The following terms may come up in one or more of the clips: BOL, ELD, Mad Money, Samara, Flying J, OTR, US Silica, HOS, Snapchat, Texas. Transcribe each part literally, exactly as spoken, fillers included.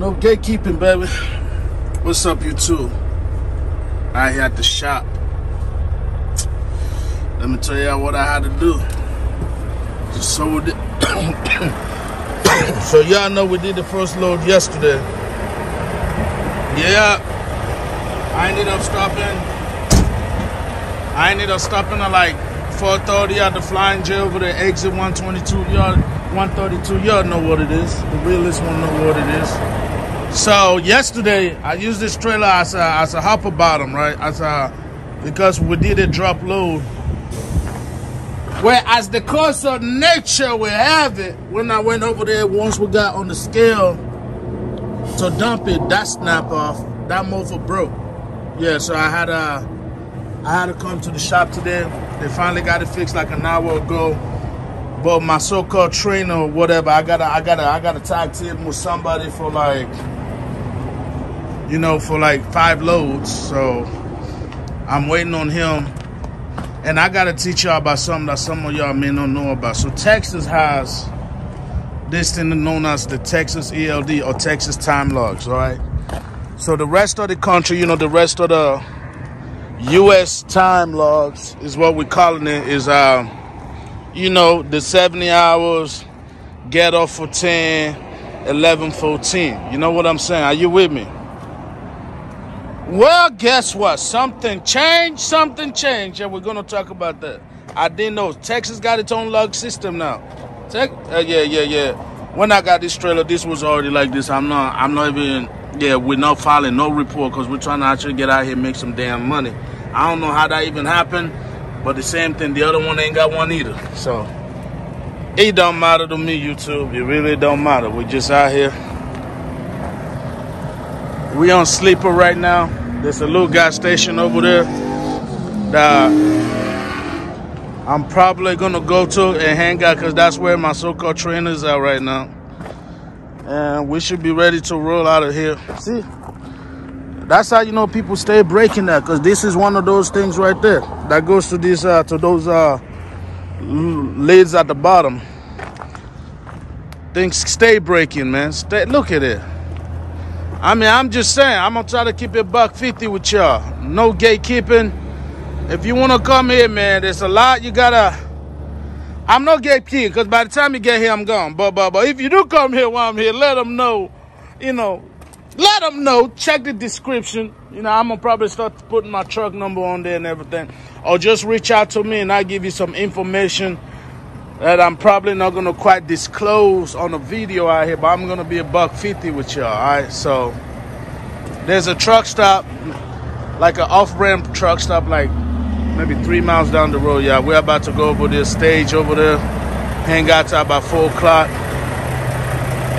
No gatekeeping, baby. What's up, you two? I had the shop. Let me tell y'all what I had to do. Just sold it. So y'all know we did the first load yesterday. Yeah. I ended up stopping. I ended up stopping at like four thirty at the Flying J over there, exit one twenty-two yard, one thirty-two. Y'all know what it is. The realists won't know what it is. So yesterday, I used this trailer as a, as a hopper bottom, right? As a, because we did a drop load. Whereas the course of nature will have it, when I went over there, once we got on the scale to dump it, that snapped off. That motor broke. Yeah, so I had a, I had to come to the shop today. They finally got it fixed like an hour ago. But my so-called trainer or whatever, I gotta, I gotta, I gotta tag team with somebody for like, you know, for like five loads. So I'm waiting on him. And I got to teach y'all about something that some of y'all may not know about. So Texas has this thing known as the Texas E L D or Texas time logs, all right? So the rest of the country, you know, the rest of the U S time logs is what we're calling it, is, um, you know, the seventy hours, get off for ten, eleven, fourteen. You know what I'm saying? Are you with me? Well, guess what? Something changed, something changed, and we're going to talk about that. I didn't know. Texas got its own log system now. Tech, uh, yeah, yeah, yeah. When I got this trailer, this was already like this. I'm not, I'm not even, yeah, we're not filing no report because we're trying to actually get out here and make some damn money. I don't know how that even happened, but the same thing, the other one ain't got one either. So, it don't matter to me, YouTube. It really don't matter. We're just out here. We on sleeper right now. There's a little gas station over there that I'm probably going to go to and hang out because that's where my so-called trainers are right now. And we should be ready to roll out of here. See? That's how you know people stay breaking that, because this is one of those things right there that goes to, these, uh, to those uh, lids at the bottom. Things stay breaking, man. Stay, look at it. I mean, I'm just saying, I'm going to try to keep it buck fifty with y'all. No gatekeeping. If you want to come here, man, there's a lot you got to... I'm no gatekeeping, because by the time you get here, I'm gone. But, but, but if you do come here while I'm here, let them know, you know, let them know. Check the description. You know, I'm going to probably start putting my truck number on there and everything. Or just reach out to me and I'll give you some information that I'm probably not going to quite disclose on a video out here, but I'm going to be a buck fifty with y'all, all right? So there's a truck stop, like an off-ramp truck stop, like maybe three miles down the road, y'all. We're about to go over this stage over there, hang out till about four o'clock,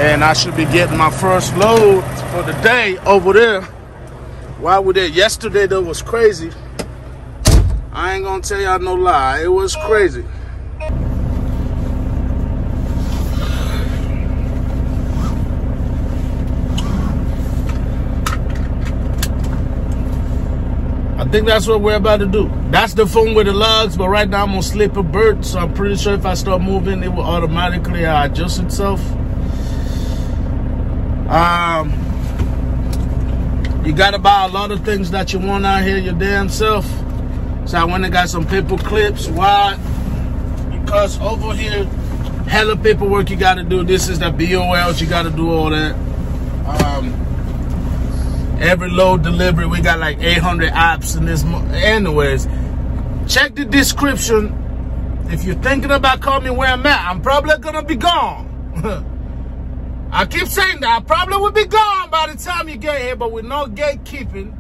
and I should be getting my first load for the day over there. Why were there? Yesterday, though, was crazy. I ain't going to tell y'all no lie. It was crazy. I think that's what we're about to do. That's the fun with the lugs, but right now I'm on sleeper bird, so I'm pretty sure if I start moving, it will automatically adjust itself. Um, you gotta buy a lot of things that you want out here your damn self. So I went and got some paper clips. Why? Because over here, hella paperwork you gotta do. This is the B O Ls, you gotta do all that. Um, Every load delivery, we got like eight hundred apps in this. Anyways, check the description. If you're thinking about calling me where I'm at, I'm probably going to be gone. I keep saying that. I probably will be gone by the time you get here, but with no gatekeeping.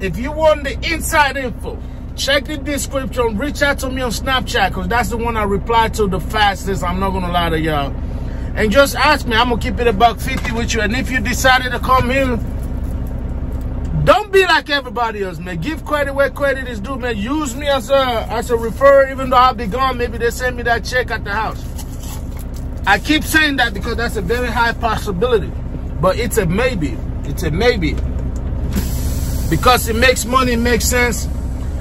If you want the inside info, check the description. Reach out to me on Snapchat, because that's the one I reply to the fastest. I'm not going to lie to y'all. And just ask me. I'm going to keep it about fifty with you. And if you decided to come here, don't be like everybody else, man. Give credit where credit is due, man. Use me as a, as a referrer, even though I'll be gone. Maybe they send me that check at the house. I keep saying that because that's a very high possibility. But it's a maybe. It's a maybe. Because it makes money, it makes sense.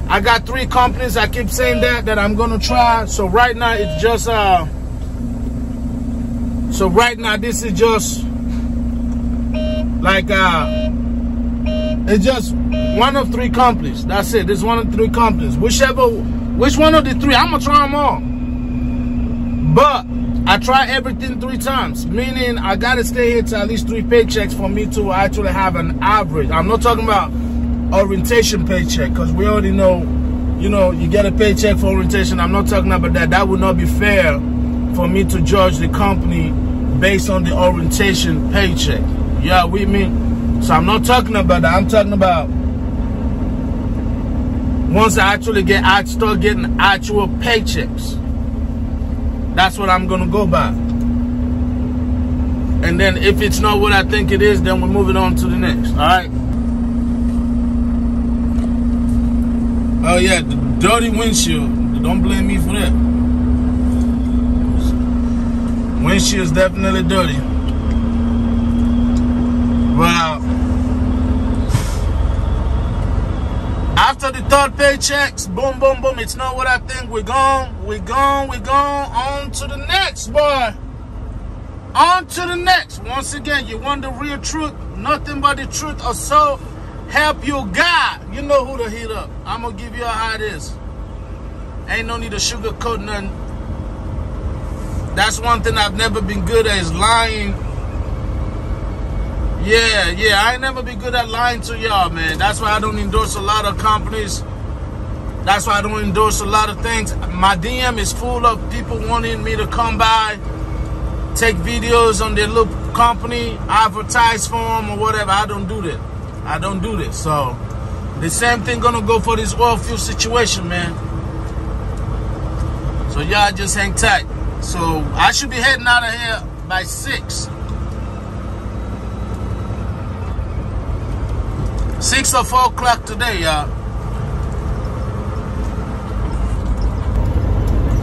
I got three companies. I keep saying that, that I'm going to try. So right now, it's just... Uh, So right now this is just like uh it's just one of three companies. That's it. This is one of three companies. Whichever, which one of the three, I'm gonna try them all. But I try everything three times, meaning I gotta stay here to at least three paychecks for me to actually have an average. I'm not talking about orientation paycheck, because we already know, you know, you get a paycheck for orientation. I'm not talking about that. That would not be fair for me to judge the company based on the orientation paycheck. Yeah, with me. So I'm not talking about that. I'm talking about once I actually get, I start getting actual paychecks. That's what I'm gonna go by. And then if it's not what I think it is, then we're moving on to the next. All right. Oh yeah, the dirty windshield. Don't blame me for that. Windshield is definitely dirty. Wow. After the third paychecks, boom, boom, boom, it's not what I think. We're gone, we're gone, we're gone. On to the next, boy. On to the next. Once again, you want the real truth, nothing but the truth, or so help you God. You know who to hit up. I'm going to give you how it is. Ain't no need to sugarcoat nothing. That's one thing I've never been good at, is lying. Yeah, yeah, I ain't never be good at lying to y'all, man. That's why I don't endorse a lot of companies. That's why I don't endorse a lot of things. My D M is full of people wanting me to come by, take videos on their little company, advertise for them or whatever. I don't do that. I don't do this. So the same thing gonna go for this oil fuel situation, man. So y'all just hang tight. So I should be heading out of here by six. Six or four o'clock today, y'all.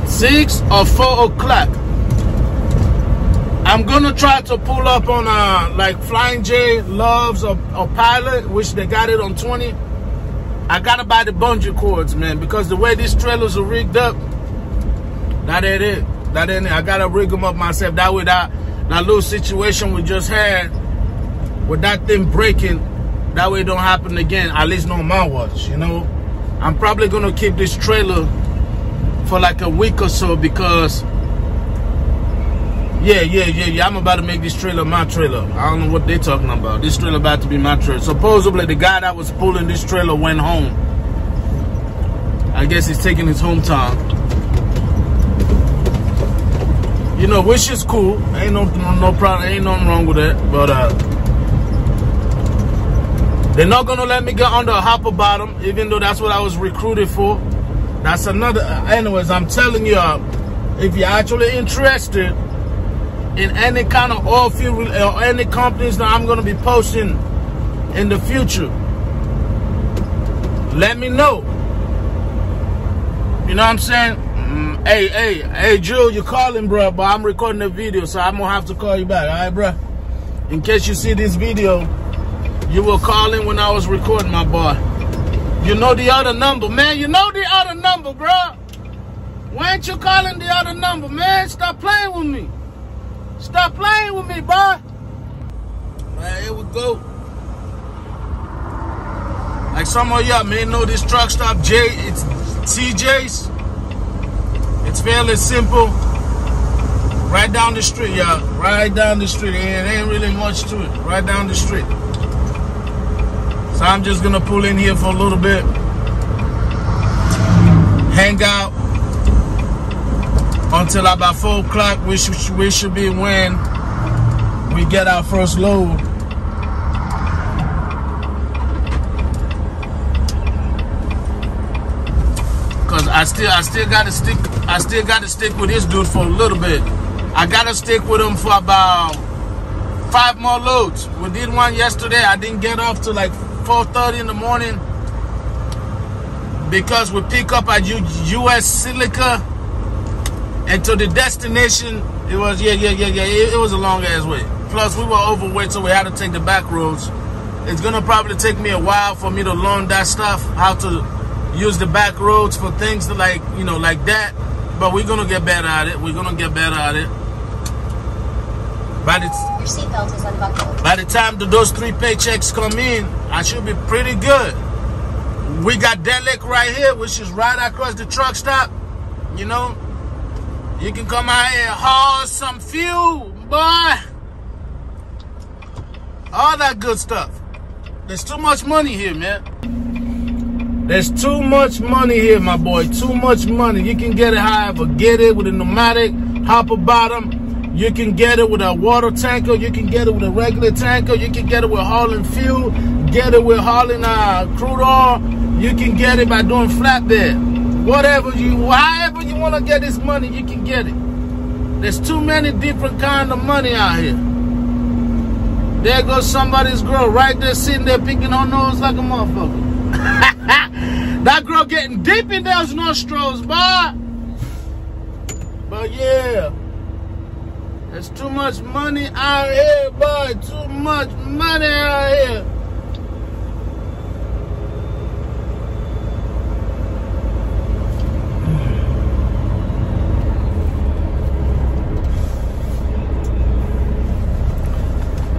Six or four o'clock. I'm gonna try to pull up on uh like Flying J, Loves, or, or Pilot, which they got it on twenty. I gotta buy the bungee cords, man, because the way these trailers are rigged up, that ain't it. That ain't it. I gotta rig them up myself. That way, that that little situation we just had with that thing breaking, that way it don't happen again, at least not on my watch, you know. I'm probably gonna keep this trailer for like a week or so, because yeah, yeah, yeah, yeah, I'm about to make this trailer my trailer. I don't know what they're talking about. This trailer about to be my trailer. Supposedly the guy that was pulling this trailer went home. I guess he's taking his hometown. You know, which is cool. Ain't no no problem, ain't nothing wrong with that, but uh they're not gonna let me get under a hopper bottom, even though that's what I was recruited for. That's another. Anyways, I'm telling you, if you're actually interested in any kind of oil fuel or any companies that I'm gonna be posting in the future, let me know. You know what I'm saying? Mm, hey, hey, hey, Jill, you're calling, bro, but I'm recording a video, so I'm gonna have to call you back, all right, bro? In case you see this video. You were calling when I was recording, my boy. You know the other number, man. You know the other number, bro. Why ain't you calling the other number, man? Stop playing with me. Stop playing with me, boy. Man, here we go. Like some of y'all may know this truck stop, J. It's C J's. It's fairly simple. Right down the street, y'all. Right down the street. It ain't really much to it. Right down the street. I'm just gonna pull in here for a little bit, hang out until about four o'clock, which we should be when we get our first load. Cause I still, I still gotta stick, I still gotta stick with this dude for a little bit. I gotta stick with him for about five more loads. We did one yesterday. I didn't get off till like four thirty in the morning because we pick up at U S Silica, and to the destination it was yeah yeah yeah yeah it, it was a long ass way. Plus we were overweight, so we had to take the back roads. It's gonna probably take me a while for me to learn that stuff, how to use the back roads for things like, you know, like that. But we're gonna get better at it. We're gonna get better at it. By the Your seatbelt is unbuckled. By the time those three paychecks come in, I should be pretty good. We got that lake right here, which is right across the truck stop. You know, you can come out here and haul some fuel, boy. All that good stuff. There's too much money here, man. There's too much money here, my boy. Too much money. You can get it however. Get it with a pneumatic, hopper bottom. You can get it with a water tanker. You can get it with a regular tanker. You can get it with hauling fuel. Get it with hauling uh, crude oil. You can get it by doing flatbed. Whatever you, however you want to get this money, you can get it. There's too many different kinds of money out here. There goes somebody's girl right there sitting there picking her nose like a motherfucker. That girl getting deep in those nostrils, boy. But yeah, there's too much money out here, boy. Too much money out here.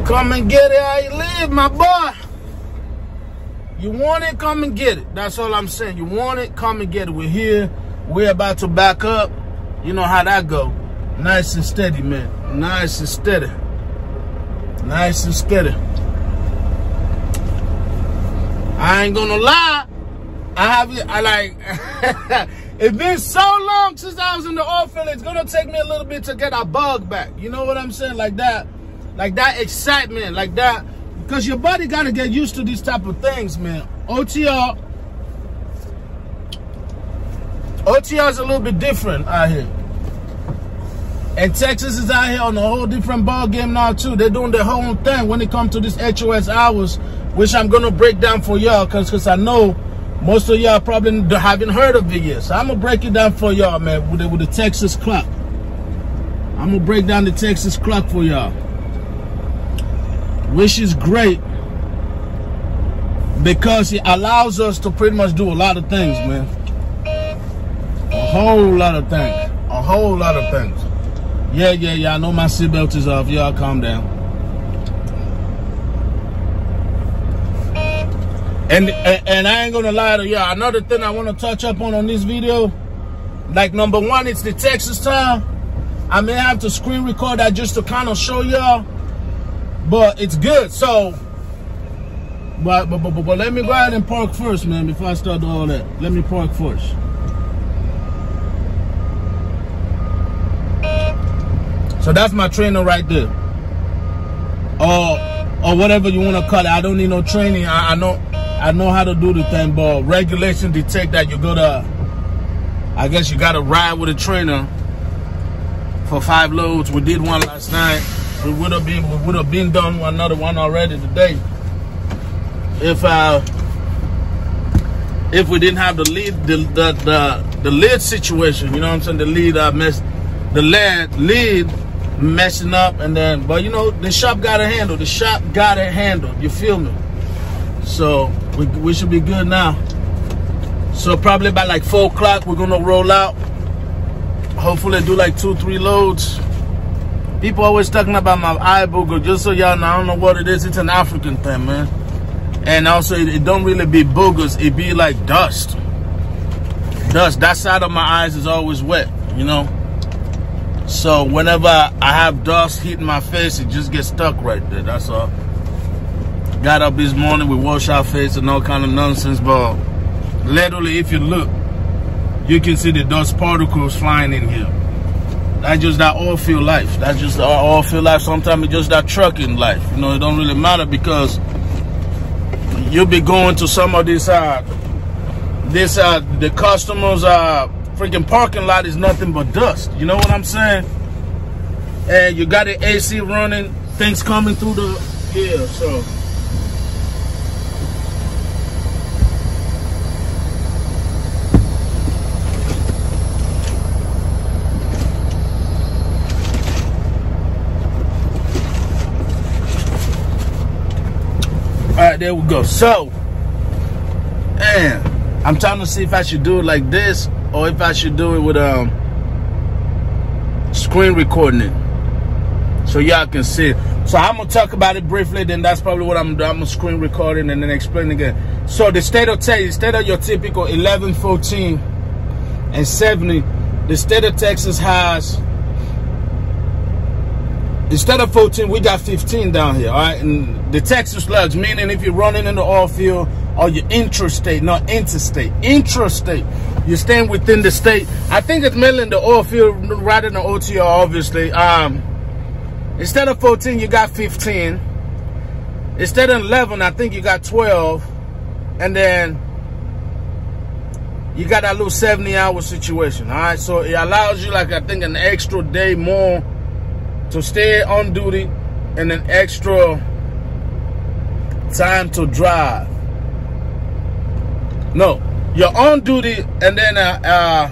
Come and get it how you live, my boy. You want it, come and get it. That's all I'm saying. You want it, come and get it. We're here. We're about to back up. You know how that go. Nice and steady, man. Nice and steady. Nice and steady. I ain't gonna lie. I have, I like, it's been so long since I was in the oil field. It's gonna take me a little bit to get our bug back. You know what I'm saying? Like that. Like that excitement, like that. Because your body got to get used to these type of things, man. O T R. O T R is a little bit different out here. And Texas is out here on a whole different ball game now, too. They're doing their whole thing when it comes to these H O S hours, which I'm going to break down for y'all because because I know most of y'all probably haven't heard of it yet. So I'm going to break it down for y'all, man, with the, with the Texas clock. I'm going to break down the Texas clock for y'all, which is great because it allows us to pretty much do a lot of things, man. A whole lot of things. A whole lot of things. Yeah, yeah, yeah. I know my seatbelt is off. Y'all calm down. And, and and I ain't gonna lie to y'all. Another thing I want to touch up on on this video, like number one, it's the Texas time. I may have to screen record that just to kind of show y'all. But it's good, so but, but, but, but let me go ahead and park first, man, before I start all that. Let me park first. So that's my trainer right there. Or or whatever you want to call it. I don't need no training. I, I know I know how to do the thing, but regulation detect that you gotta, I guess you gotta ride with a trainer for five loads. We did one last night. We would have been, we would have been done with another one already today if uh, if we didn't have the lead, the the the, the lead situation. You know what I'm saying? The lead uh, mess, the lead lead messing up, and then but you know the shop got it handled. The shop got it handled. You feel me? So we we should be good now. So probably by like four o'clock we're gonna roll out. Hopefully do like two three loads. People always talking about my eye booger. Just so y'all know, I don't know what it is. It's an African thing, man. And also, it, it don't really be boogers. It be like dust. Dust. That side of my eyes is always wet, you know. So whenever I have dust hitting my face, it just gets stuck right there. That's all. Got up this morning. We wash our face and all kind of nonsense. But literally, if you look, you can see the dust particles flying in here. That's just that oil field life. That's just our oil field life. Sometimes it's just that trucking life. You know, it don't really matter because you'll be going to some of these, uh, this, uh, the customers' uh, freaking parking lot is nothing but dust. You know what I'm saying? And you got the A C running, things coming through the, yeah, so. Alright, there we go. So, and I'm trying to see if I should do it like this or if I should do it with um, screen recording it. so y'all can see it. So I'm gonna talk about it briefly, then that's probably what I'm gonna do. I'm gonna screen recording and then explain again. So the state of Texas, instead of your typical eleven, fourteen, and seventy, the state of Texas has, instead of fourteen, we got fifteen down here, all right? And the Texas slugs, meaning if you're running in the oil field or you're intrastate, not interstate, intrastate, you're staying within the state. I think it's mainly in the oil field rather than O T R, obviously. Um, instead of fourteen, you got fifteen. Instead of eleven, I think you got twelve. And then you got that little seventy hour situation, all right? So it allows you, like, I think an extra day more to stay on duty and an extra time to drive. No, you're on duty and then, uh, uh,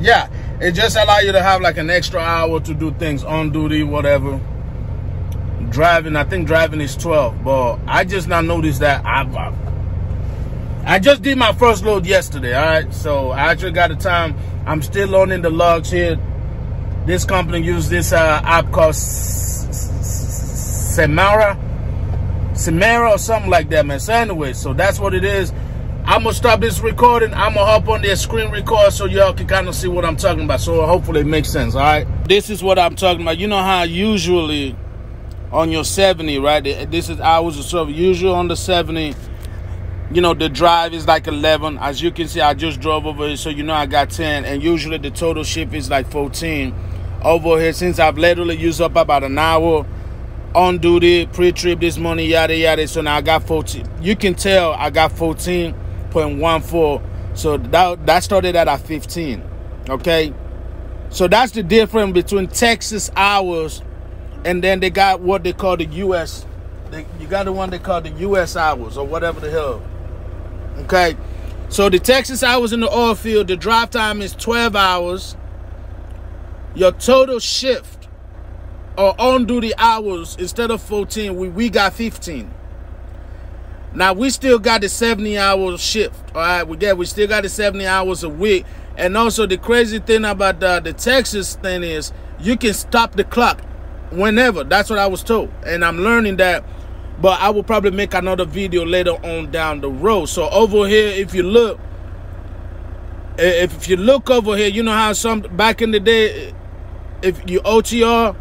yeah, it just allows you to have like an extra hour to do things on duty, whatever. Driving, I think driving is twelve, but I just now noticed that I've, I've, I just did my first load yesterday, all right? So I actually got the time. I'm still learning the logs here. This company uses this uh, app called Samara, Samara or something like that, man. So anyway, so that's what it is. I'm going to stop this recording. I'm going to hop on their screen record so y'all can kind of see what I'm talking about. So hopefully it makes sense, all right? This is what I'm talking about. You know how usually on your seventy, right? This is hours of service. Usually on the seventy, you know, the drive is like eleven. As you can see, I just drove over here, so you know I got ten. And usually the total shift is like fourteen. Over here, since I've literally used up about an hour on duty, pre-trip this morning, yada yada, so now I got fourteen. You can tell I got fourteen point one four, so that, that started at a fifteen, okay? So that's the difference between Texas hours, and then they got what they call the U S, they, you got the one they call the U S hours, or whatever the hell, okay? So the Texas hours in the oil field, the drive time is twelve hours, your total shift or on-duty hours, instead of fourteen, we, we got fifteen. Now, we still got the seventy hour shift, all right? We, get, we still got the seventy hours a week. And also, the crazy thing about the, the Texas thing is you can stop the clock whenever. That's what I was told, and I'm learning that. But I will probably make another video later on down the road. So over here, if you look, if you look over here, you know how some, back in the day, if you O T R,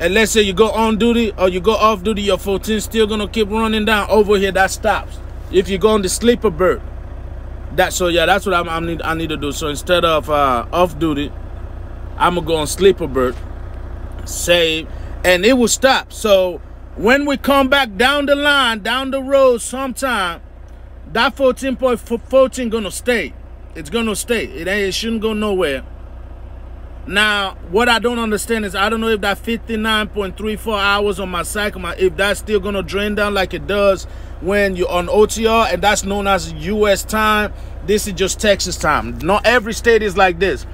and let's say you go on duty or you go off duty, your fourteen still going to keep running down. Over here, that stops. If you go on the sleeper bird, that, so yeah, that's what I'm, I, need, I need to do. So instead of uh, off duty, I'm going to go on sleeper bird, save, and it will stop. So when we come back down the line, down the road sometime, that fourteen point fourteen going to stay. It's going to stay. It, ain't, it shouldn't go nowhere. Now, what I don't understand is I don't know if that fifty-nine point three four hours on my cycle, my, if that's still going to drain down like it does when you're on O T R, and that's known as U S time. This is just Texas time. Not every state is like this.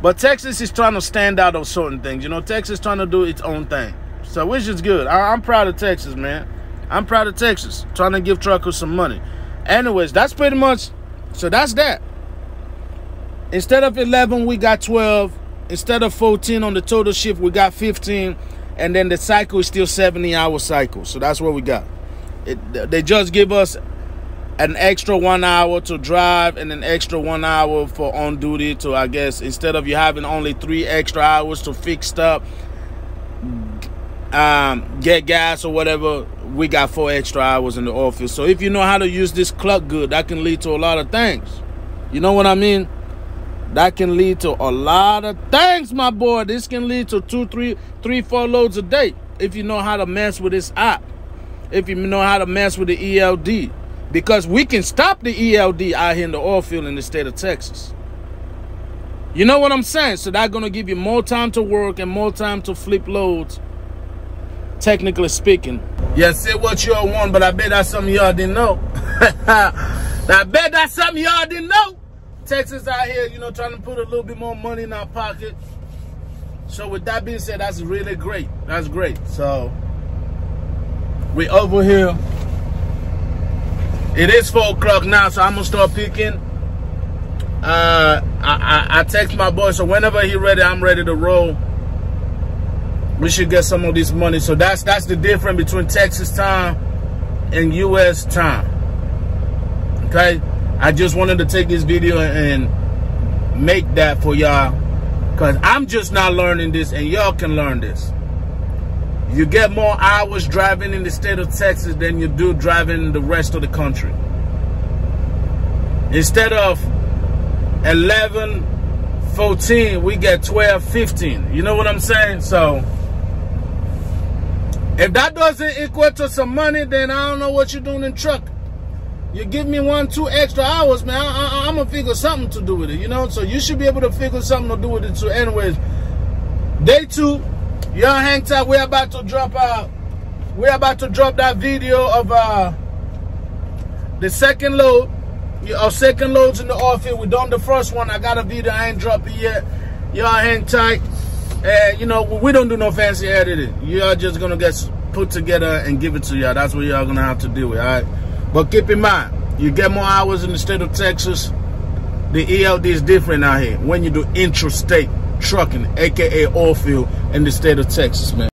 But Texas is trying to stand out of certain things. You know, Texas is trying to do its own thing. So, which is good. I, I'm proud of Texas, man. I'm proud of Texas. Trying to give truckers some money. Anyways, that's pretty much, so that's that. Instead of eleven, we got twelve. Instead of fourteen on the total shift, we got fifteen. And then the cycle is still seventy hour cycle. So that's what we got. It, they just give us an extra one hour to drive and an extra one hour for on duty to, I guess, instead of you having only three extra hours to fix stuff, um, get gas or whatever, we got four extra hours in the office. So if you know how to use this clock good, that can lead to a lot of things. You know what I mean? That can lead to a lot of things, my boy. This can lead to two, three, three, four loads a day if you know how to mess with this app. If you know how to mess with the E L D. Because we can stop the E L D out here in the oil field in the state of Texas. You know what I'm saying? So that's going to give you more time to work and more time to flip loads, technically speaking. Yeah, say what y'all want, but I bet that's something y'all didn't know. I bet that's something y'all didn't know. Texas out here, you know, trying to put a little bit more money in our pocket. So with that being said, that's really great. That's great. So we over here. It is four o'clock now, so I'm going to start picking. Uh, I, I, I text my boy, so whenever he's ready, I'm ready to roll. we should get some of this money. So that's that's the difference between Texas time and U S time. Okay, I just wanted to take this video and make that for y'all, because I'm just not learning this and y'all can learn this. You get more hours driving in the state of Texas than you do driving in the rest of the country. Instead of eleven, fourteen, we get twelve, fifteen. You know what I'm saying? So if that doesn't equal to some money, then I don't know what you're doing in truck. You give me one, two extra hours, man, I, I, I'm going to figure something to do with it, you know? So you should be able to figure something to do with it too. Anyways, day two, y'all hang tight. We're about to drop uh, we're about to drop that video of uh, the second load, our second loads in the outfit. We done the first one. I got a video. I ain't dropped it yet. Y'all hang tight. And, you know, we don't do no fancy editing. Y'all just going to get put together and give it to y'all. That's what y'all going to have to deal with, all right? But keep in mind, you get more hours in the state of Texas. The E L D is different out here when you do intrastate trucking, aka oil field, in the state of Texas, man.